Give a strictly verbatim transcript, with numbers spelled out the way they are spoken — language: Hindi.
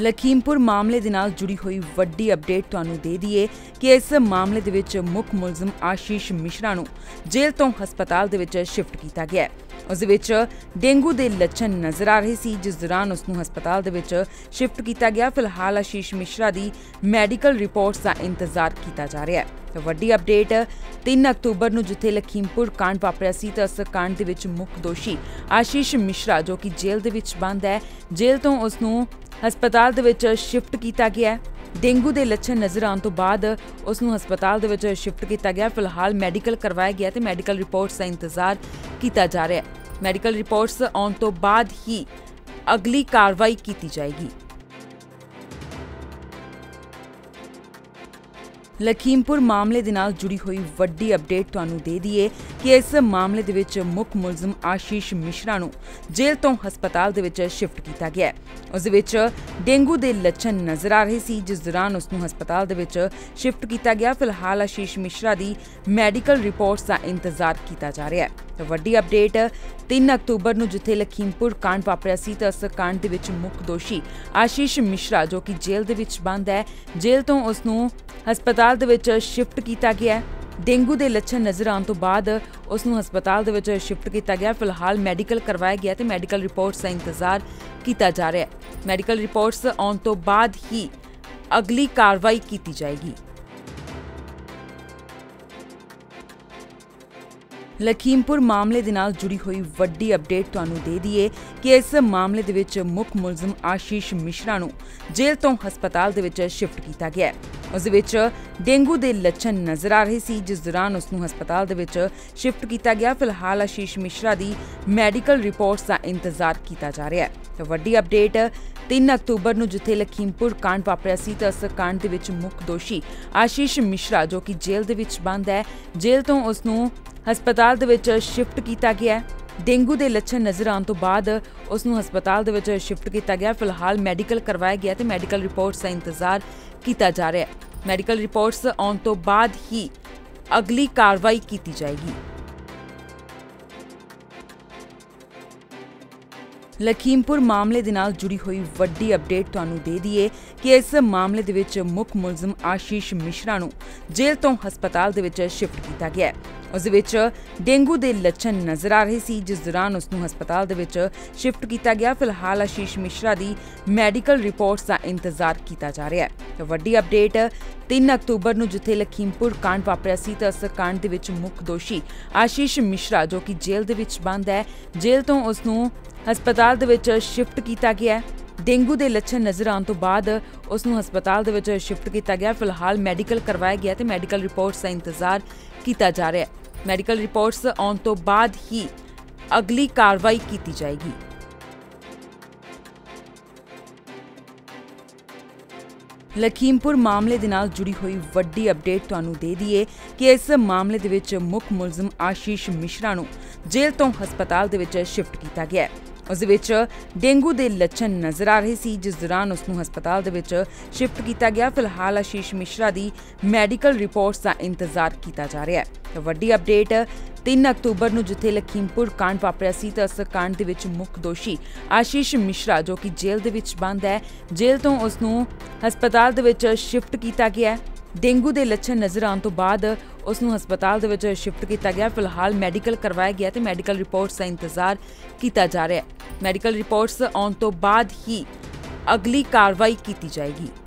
लखीमपुर मामले दे नाल जुड़ी हुई वड्डी अपडेट तुहानू दे दीए कि इस मामले दे विच मुख मुलजम आशीष मिश्रा नू जेल तो हस्पताल दे विच शिफ्ट किया गया है। उस दे विच डेंगू दे लक्षण नजर आ रहे सी, जिस दौरान उसनू हस्पताल दे विच शिफ्ट किया गया। फिलहाल आशीष मिश्रा दी मैडिकल रिपोर्ट्स का इंतजार किया जा रहा है। ਵੱਡੀ अपडेट तीन अक्तूबर ਨੂੰ ਜਿੱਥੇ लखीमपुर कांड ਵਾਪਰਿਆ ਸੀ ਤਾਂ ਉਸ ਕਾਂਡ ਦੇ ਵਿੱਚ ਮੁੱਖ ਦੋਸ਼ੀ आशीष मिश्रा जो कि जेल ਦੇ ਵਿੱਚ ਬੰਦ ਹੈ, जेल ਤੋਂ ਉਸ ਨੂੰ ਹਸਪਤਾਲ ਦੇ ਵਿੱਚ ਸ਼ਿਫਟ ਕੀਤਾ ਗਿਆ। डेंगू के लक्षण नज़र आने तो बाद उसनू हस्पताल दे विच शिफ्ट किया गया। फिलहाल मैडिकल करवाया गया तो मैडिकल रिपोर्ट्स का इंतजार किया जा रहा है। मैडिकल रिपोर्ट्स आने तो बाद ही अगली कार्रवाई की जाएगी। लखीमपुर मामले दे नाल जुड़ी हुई वड्डी अपडेट तुहानू दे दीए कि इस मामले दे विच मुख मुलजम आशीष मिश्रा नू जेल तो हस्पताल दे विच शिफ्ट किया गया। उस दे विच डेंगू के लक्षण नज़र आ रहे सी, जिस दौरान उसनू हस्पताल दे विच शिफ्ट किया गया। फिलहाल आशीष मिश्रा दी मैडिकल रिपोर्ट्स का इंतजार किया जा रहा है। ਵੱਡੀ अपडेट तीन अक्तूबर ਨੂੰ ਜਿੱਥੇ लखीमपुर कांड ਵਾਪਰਿਆ ਸੀ ਤਾਂ ਉਸ ਕਾਂਡ ਦੇ ਵਿੱਚ ਮੁੱਖ ਦੋਸ਼ੀ आशीष मिश्रा जो कि जेल ਦੇ ਵਿੱਚ ਬੰਦ ਹੈ, जेल ਤੋਂ ਉਸ ਨੂੰ ਹਸਪਤਾਲ ਦੇ ਵਿੱਚ ਸ਼ਿਫਟ ਕੀਤਾ ਗਿਆ। ਡੇਂਗੂ ਦੇ ਲੱਛਣ ਨਜ਼ਰ ਆਉਣ ਤੋਂ ਬਾਅਦ ਉਸ ਨੂੰ ਹਸਪਤਾਲ ਦੇ ਵਿੱਚ ਸ਼ਿਫਟ ਕੀਤਾ ਗਿਆ। ਫਿਲਹਾਲ ਮੈਡੀਕਲ ਕਰਵਾਇਆ ਗਿਆ ਤੇ ਮੈਡੀਕਲ ਰਿਪੋਰਟਸ ਦਾ ਇੰਤਜ਼ਾਰ ਕੀਤਾ ਜਾ ਰਿਹਾ ਹੈ। ਮੈਡੀਕਲ ਰਿਪੋਰਟਸ ਆਉਣ ਤੋਂ ਬਾਅਦ ਹੀ ਅਗਲੀ ਕਾਰਵਾਈ ਕੀਤੀ ਜਾਏਗੀ। लखीमपुर मामले दे नाल जुड़ी हुई वड्डी अपडेट तुहानू दे दीए कि इस मामले दे विच मुख मुलजम आशीष मिश्रा नू जेल तो हस्पताल दे विच शिफ्ट किया गया है। उस विच डेंगू के लक्षण नज़र आ रहे सी, जिस दौरान उसनू हस्पताल दे विच शिफ्ट किया गया। फिलहाल आशीष मिश्रा दी मैडिकल रिपोर्ट्स का इंतजार किया जा रहा है। वड्डी अपडेट तीन अक्तूबर नू जिथे लखीमपुर कांड वापरिया सी तां उस कांड दे विच मुख दोषी आशीष मिश्रा जो कि जेल दे विच बंद है, जेल तो उसनू ਹਸਪਤਾਲ ਦੇ ਵਿੱਚ ਸ਼ਿਫਟ ਕੀਤਾ ਗਿਆ। ਡੇਂਗੂ ਦੇ ਲੱਛਣ ਨਜ਼ਰ ਆਉਣ ਤੋਂ ਬਾਅਦ ਉਸਨੂੰ ਹਸਪਤਾਲ ਦੇ ਵਿੱਚ ਸ਼ਿਫਟ ਕੀਤਾ ਗਿਆ। ਫਿਲਹਾਲ ਮੈਡੀਕਲ ਕਰਵਾਇਆ ਗਿਆ ਤੇ ਮੈਡੀਕਲ ਰਿਪੋਰਟਸ ਦਾ ਇੰਤਜ਼ਾਰ ਕੀਤਾ ਜਾ ਰਿਹਾ ਹੈ। ਮੈਡੀਕਲ ਰਿਪੋਰਟਸ ਆਉਣ ਤੋਂ ਬਾਅਦ ਹੀ ਅਗਲੀ ਕਾਰਵਾਈ ਕੀਤੀ ਜਾਏਗੀ। लखीमपुर मामले दे नाल जुड़ी हुई वड्डी अपडेट तुहानू दे दीए कि इस मामले दे विच मुख मुलजम आशीष मिश्रा नू जेल तो हस्पताल दे विच शिफ्ट किया गया है। उस विच डेंगू के लक्षण नज़र आ रहे सी, जिस दौरान उसनू हस्पताल दे विच शिफ्ट किया गया। फिलहाल आशीष मिश्रा दी मैडिकल रिपोर्ट्स का इंतजार किया जा रहा है। वड्डी अपडेट तीन अक्तूबर नू जिथे लखीमपुर कांड वापरिया सी तां उस कांड दे विच मुख दोषी आशीष मिश्रा जो कि जेल दे विच बंद है, जेल तो उसनू ਹਸਪਤਾਲ ਦੇ ਵਿੱਚ ਸ਼ਿਫਟ ਕੀਤਾ ਗਿਆ। ਡੇਂਗੂ ਦੇ ਲੱਛਣ ਨਜ਼ਰ ਆਉਣ ਤੋਂ ਬਾਅਦ ਉਸਨੂੰ ਹਸਪਤਾਲ ਦੇ ਵਿੱਚ ਸ਼ਿਫਟ ਕੀਤਾ ਗਿਆ। ਫਿਲਹਾਲ ਮੈਡੀਕਲ ਕਰਵਾਇਆ ਗਿਆ ਤੇ ਮੈਡੀਕਲ ਰਿਪੋਰਟਸ ਦਾ ਇੰਤਜ਼ਾਰ ਕੀਤਾ ਜਾ ਰਿਹਾ ਹੈ। ਮੈਡੀਕਲ ਰਿਪੋਰਟਸ ਆਉਣ ਤੋਂ ਬਾਅਦ ਹੀ ਅਗਲੀ ਕਾਰਵਾਈ ਕੀਤੀ ਜਾਏਗੀ। लखीमपुर मामले दे नाल जुड़ी हुई वड्डी अपडेट तुहानू दे दीए कि इस मामले दे विच मुख मुलजम आशीष मिश्रा नू जेल तो हस्पताल दे विच शिफ्ट किया गया है। उस विच डेंगू के लक्षण नज़र आ रहे सी, जिस दौरान उसनू हस्पताल दे विच शिफ्ट किया गया। फिलहाल आशीष मिश्रा दी मैडिकल रिपोर्ट्स का इंतजार किया जा रहा है। वड्डी अपडेट तीन अक्तूबर नू जिथे लखीमपुर कांड वापरिया सी तां उस कांड दे विच मुख दोषी आशीष मिश्रा जो कि जेल दे विच बंद है, जेल तो उसनू हस्पताल दे विच शिफ्ट किया गया। डेंगू के लक्षण नज़र आने तो बाद उसनू हस्पताल दे विच शिफ्ट किया गया। फिलहाल मैडिकल करवाया गया तो मैडिकल रिपोर्ट्स का इंतजार किया जा रहा है। मैडिकल रिपोर्ट्स आने तो बाद ही अगली कार्रवाई की जाएगी।